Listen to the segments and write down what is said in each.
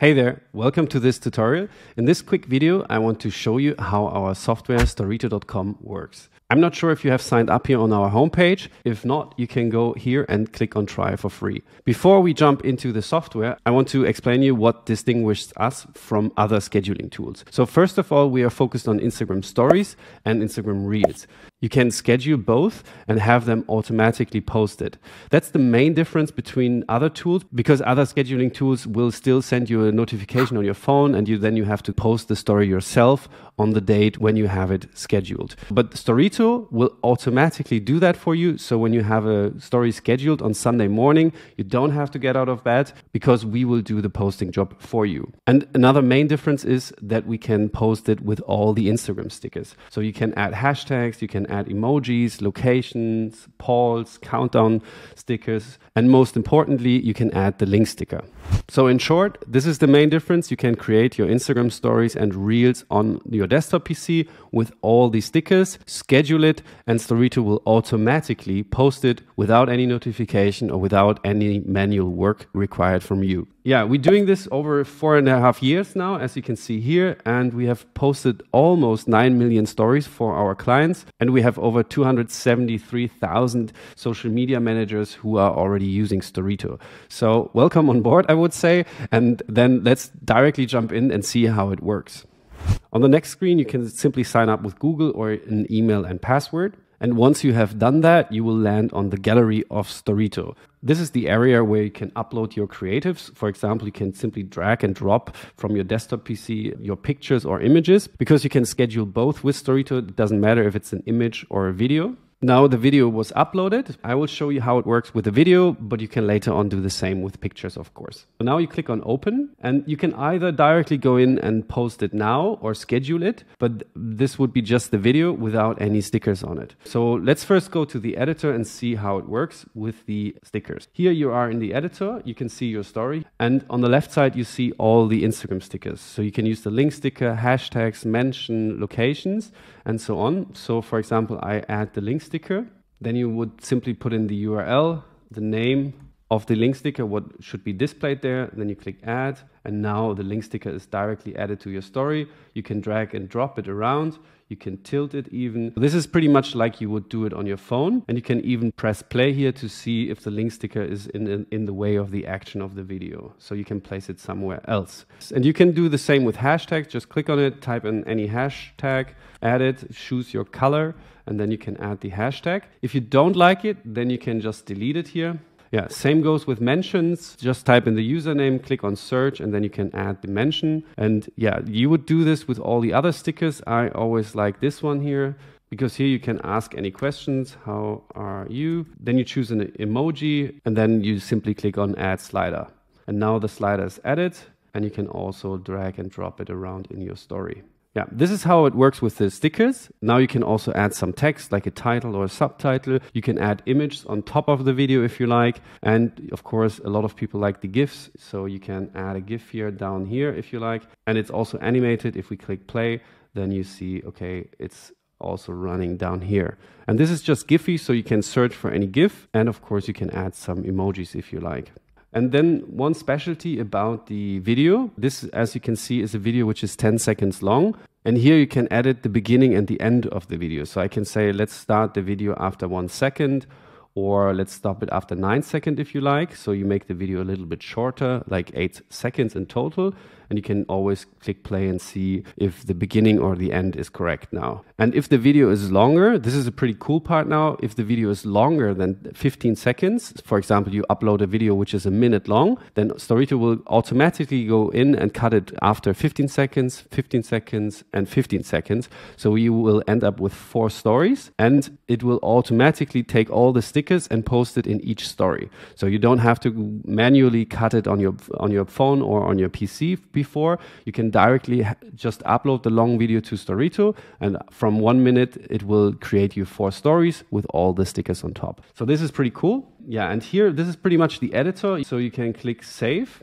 Hey there, welcome to this tutorial. In this quick video, I want to show you how our software Storito.com works. I'm not sure if you have signed up here on our homepage. If not, you can go here and click on try for free. Before we jump into the software, I want to explain you what distinguishes us from other scheduling tools. So first of all, we are focused on Instagram stories and Instagram reels. You can schedule both and have them automatically posted. That's the main difference between other tools, because other scheduling tools will still send you a notification on your phone and then you have to post the story yourself on the date when you have it scheduled. But Storito will automatically do that for you. So when you have a story scheduled on Sunday morning, you don't have to get out of bed because we will do the posting job for you. And another main difference is that we can post it with all the Instagram stickers. So you can add hashtags, you can add emojis, locations, polls, countdown stickers, and most importantly, you can add the link sticker. So in short, this is the main difference. You can create your Instagram stories and reels on your desktop PC with all the stickers, schedule it, and Storito will automatically post it without any notification or without any manual work required from you. Yeah, we're doing this over 4.5 years now, as you can see here, and we have posted almost 9 million stories for our clients, and we have over 273,000 social media managers who are already using Storito. So welcome on board, I would say, and then let's directly jump in and see how it works. On the next screen, you can simply sign up with Google or an email and password. And once you have done that, you will land on the gallery of Storito. This is the area where you can upload your creatives. For example, you can simply drag and drop from your desktop PC your pictures or images. Because you can schedule both with Storito, it doesn't matter if it's an image or a video. Now the video was uploaded. I will show you how it works with the video, but you can later on do the same with pictures, of course. So now you click on open, and you can either directly go in and post it now or schedule it, but this would be just the video without any stickers on it. So let's first go to the editor and see how it works with the stickers. Here you are in the editor, you can see your story, and on the left side you see all the Instagram stickers. So you can use the link sticker, hashtags, mention, locations, and so on. So for example, I add the link sticker, then you would simply put in the URL, the name of the link sticker, what should be displayed there, then you click add, and now the link sticker is directly added to your story. You can drag and drop it around, you can tilt it even. This is pretty much like you would do it on your phone, and you can even press play here to see if the link sticker is in the way of the action of the video, so you can place it somewhere else. And you can do the same with hashtags. Just click on it, type in any hashtag, add it, choose your color, and then you can add the hashtag. If you don't like it, then you can just delete it here. Yeah, same goes with mentions. Just type in the username, click on search, and then you can add the mention. And yeah, you would do this with all the other stickers. I always like this one here, because here you can ask any questions. How are you? Then you choose an emoji, and then you simply click on add slider. And now the slider is added, and you can also drag and drop it around in your story. Yeah, this is how it works with the stickers. Now you can also add some text like a title or a subtitle. You can add images on top of the video if you like. And of course, a lot of people like the GIFs. So you can add a GIF here, down here if you like. And it's also animated. If we click play, then you see, okay, it's also running down here. And this is just Giphy, so you can search for any GIF. And of course, you can add some emojis if you like. And then one specialty about the video, this, as you can see, is a video which is 10 seconds long. And here you can edit the beginning and the end of the video. So I can say, let's start the video after 1 second, or let's stop it after 9 seconds if you like. So you make the video a little bit shorter, like 8 seconds in total. And you can always click play and see if the beginning or the end is correct now. And if the video is longer, this is a pretty cool part now. If the video is longer than 15 seconds, for example, you upload a video which is a minute long, then Storito will automatically go in and cut it after 15 seconds, 15 seconds, and 15 seconds. So you will end up with 4 stories, and it will automatically take all the stickers and post it in each story. So you don't have to manually cut it on your phone or on your PC. Before, you can directly just upload the long video to Storito, and from 1 minute it will create you 4 stories with all the stickers on top. So this is pretty cool. Yeah, and here this is pretty much the editor, so you can click save.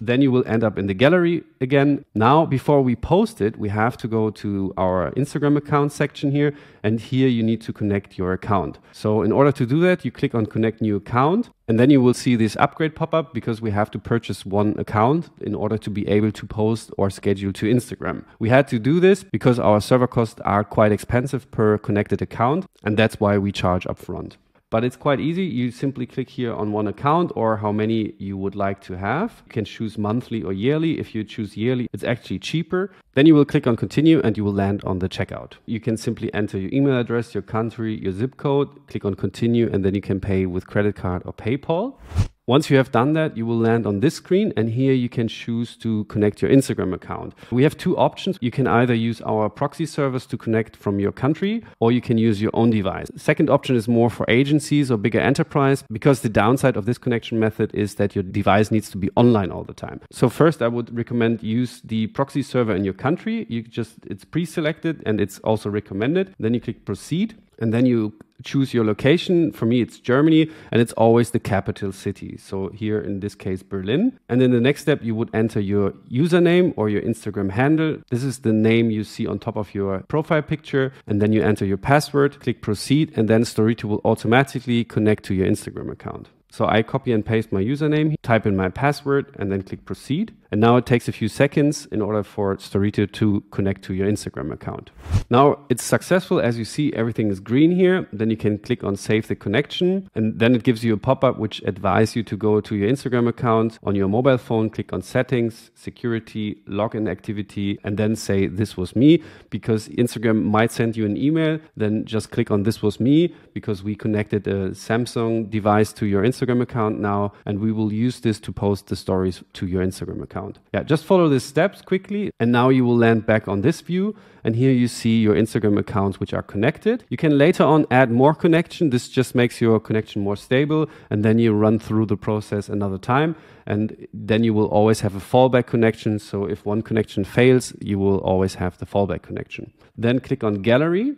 Then you will end up in the gallery again. Now, before we post it, we have to go to our Instagram account section here, and here you need to connect your account. So in order to do that, you click on connect new account, and then you will see this upgrade pop up because we have to purchase one account in order to be able to post or schedule to Instagram. We had to do this because our server costs are quite expensive per connected account, and that's why we charge upfront. But it's quite easy. You simply click here on one account or how many you would like to have. You can choose monthly or yearly. If you choose yearly, it's actually cheaper. Then you will click on continue and you will land on the checkout. You can simply enter your email address, your country, your zip code, click on continue, and then you can pay with credit card or PayPal. Once you have done that, you will land on this screen, and here you can choose to connect your Instagram account. We have two options. You can either use our proxy service to connect from your country, or you can use your own device. Second option is more for agencies or bigger enterprise, because the downside of this connection method is that your device needs to be online all the time. So first, I would recommend use the proxy server in your country. It's pre-selected and it's also recommended. Then you click proceed, and then you choose your location. For me, it's Germany, and it's always the capital city. So here in this case, Berlin. And then the next step, you would enter your username or your Instagram handle. This is the name you see on top of your profile picture. And then you enter your password, click proceed, and then Storyto will automatically connect to your Instagram account. So I copy and paste my username, type in my password, and then click proceed. And now it takes a few seconds in order for Storyto to connect to your Instagram account. Now it's successful. As you see, everything is green here. Then you can click on save the connection, and then it gives you a pop-up which advises you to go to your Instagram account on your mobile phone, click on settings, security, login activity, and then say this was me, because Instagram might send you an email. Then just click on this was me, because we connected a Samsung device to your Instagram account now, and we will use this to post the stories to your Instagram account. Yeah, just follow these steps quickly, and now you will land back on this view, and here you see your Instagram accounts which are connected. You can later on add more connection. This just makes your connection more stable, and then you run through the process another time, and then you will always have a fallback connection. So if one connection fails, you will always have the fallback connection. Then click on gallery,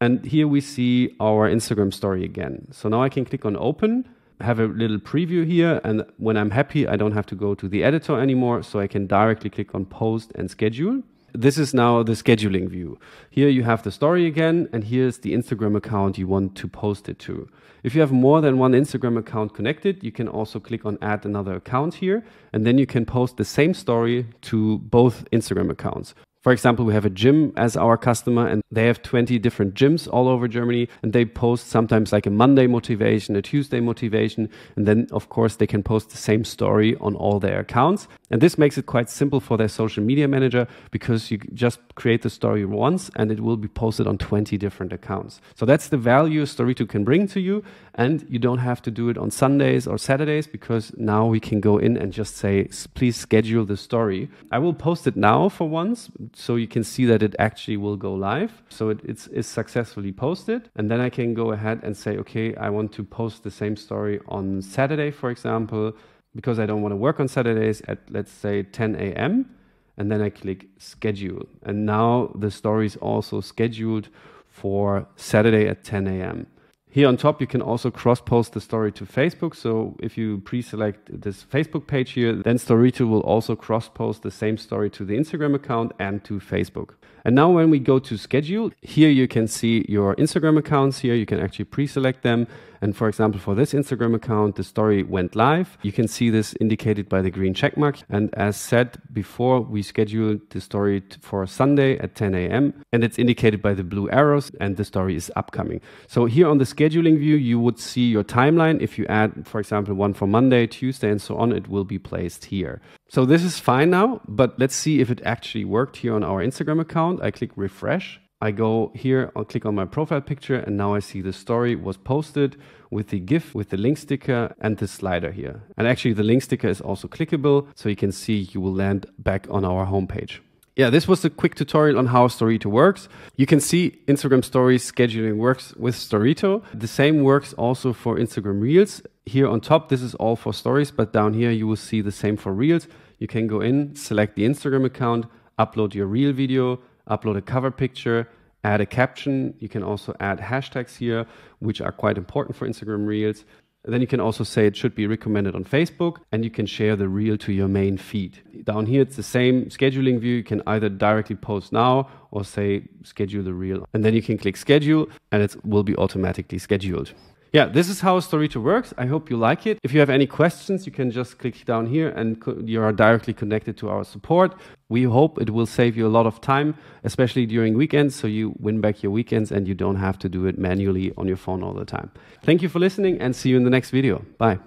and here we see our Instagram story again. So now I can click on open, have a little preview here, and when I'm happy, I don't have to go to the editor anymore, so I can directly click on post and schedule. This is now the scheduling view. Here you have the story again, and here's the Instagram account you want to post it to. If you have more than one Instagram account connected, you can also click on add another account here, and then you can post the same story to both Instagram accounts. For example, we have a gym as our customer, and they have 20 different gyms all over Germany, and they post sometimes like a Monday motivation, a Tuesday motivation, and then of course they can post the same story on all their accounts. And this makes it quite simple for their social media manager, because you just create the story once and it will be posted on 20 different accounts. So that's the value Storyto can bring to you, and you don't have to do it on Sundays or Saturdays, because now we can go in and just say, please schedule the story. I will post it now for once, so you can see that it actually will go live. So it's successfully posted. And then I can go ahead and say, okay, I want to post the same story on Saturday, for example, because I don't want to work on Saturdays at, let's say, 10 a.m. And then I click schedule. And now the story is also scheduled for Saturday at 10 a.m. Here on top, you can also cross-post the story to Facebook. So if you pre-select this Facebook page here, then Storyto will also cross-post the same story to the Instagram account and to Facebook. And now when we go to schedule, here you can see your Instagram accounts here. You can actually pre-select them. And for example, for this Instagram account, the story went live. You can see this indicated by the green check mark. And as said before, we scheduled the story for Sunday at 10 a.m. And it's indicated by the blue arrows, and the story is upcoming. So here on the scheduling view, you would see your timeline. If you add, for example, one for Monday, Tuesday, and so on, it will be placed here. So this is fine now, but let's see if it actually worked here on our Instagram account. I click refresh. I go here, I'll click on my profile picture, and now I see the story was posted with the GIF, with the link sticker and the slider here. And actually the link sticker is also clickable, so you can see you will land back on our homepage. Yeah, this was a quick tutorial on how Storyto works. You can see Instagram stories scheduling works with Storyto. The same works also for Instagram Reels. Here on top, this is all for stories, but down here you will see the same for Reels. You can go in, select the Instagram account, upload your Reel video, upload a cover picture, add a caption. You can also add hashtags here, which are quite important for Instagram Reels. Then you can also say it should be recommended on Facebook, and you can share the reel to your main feed. Down here, it's the same scheduling view. You can either directly post now or say schedule the reel. And then you can click schedule and it will be automatically scheduled. Yeah, this is how Storyto works. I hope you like it. If you have any questions, you can just click down here and you are directly connected to our support. We hope it will save you a lot of time, especially during weekends, so you win back your weekends and you don't have to do it manually on your phone all the time. Thank you for listening and see you in the next video. Bye.